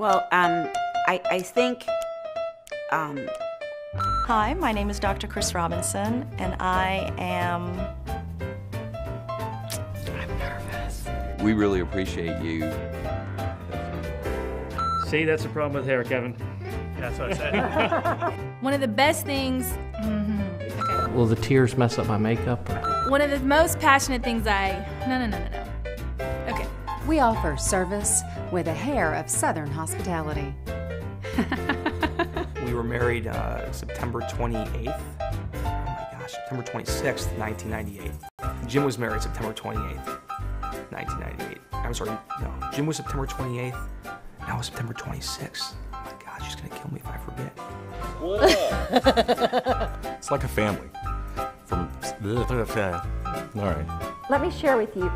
Well, I think, Hi, my name is Dr. Chris Robinson, and I'm nervous. We really appreciate you. See, that's the problem with hair, Kevin. That's what I said. One of the best things... Okay. Will the tears mess up my makeup? Or? One of the most passionate things I... No. Okay. We offer service with a hair of Southern hospitality. We were married September 28th. Oh my gosh, September 26th, 1998. Jim was married September 28th, 1998. I'm sorry, no. Jim was September 28th, and I was September 26th. Oh my God, she's gonna kill me if I forget. What? It's like a family. From all right. Let me share with you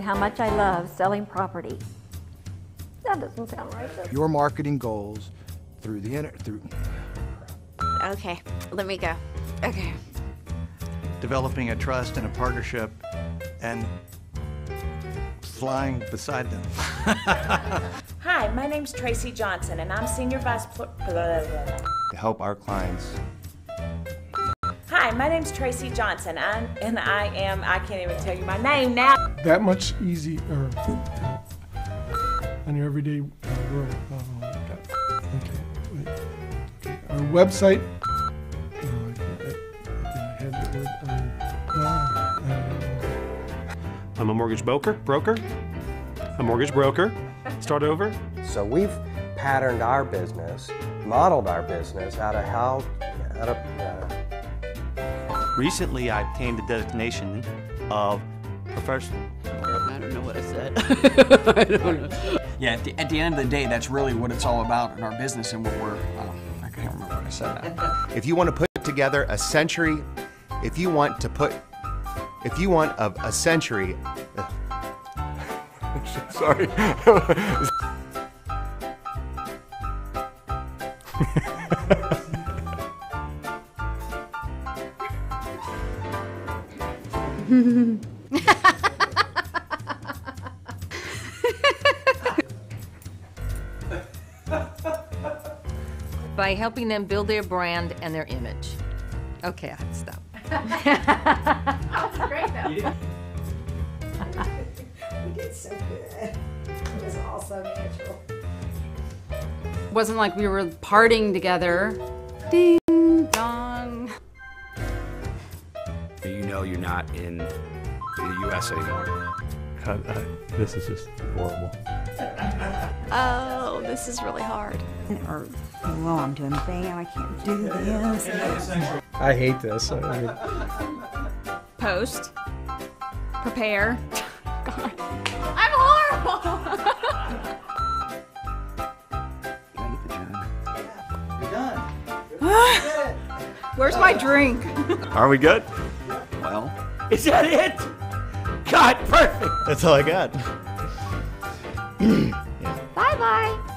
how much I love selling property. That doesn't sound right. Though. Your marketing goals through the Okay, let me go. Okay. Developing a trust and a partnership and flying beside them. Hi, my name's Tracy Johnson and I'm Senior Vice President. To help our clients. Hi, my name's Tracy Johnson, I can't even tell you my name now. That much easier on your everyday world. Okay. Our website. I'm a mortgage broker. A mortgage broker. Start over. So we've patterned our business, modeled our business out of Recently, I obtained the designation of professional. I don't know what I said. I don't know. Yeah, at the end of the day, that's really what it's all about in our business and what we're, I can't remember what I said. If you want to put together a century, if you want a century. Sorry. By helping them build their brand and their image. Okay, I have to stop. That was great though. Yeah. You did so good. It was all so natural. It wasn't like we were partying together. Ding dong. You know you're not in the U.S. anymore. This is just horrible. Oh, this is really hard. Or, well, I'm doing bam, I can't do this. I hate this. Post. Prepare. God. I'm horrible! You're done. Where's my drink? Are we good? Well. Is that it? God, perfect! That's all I got. Bye-bye.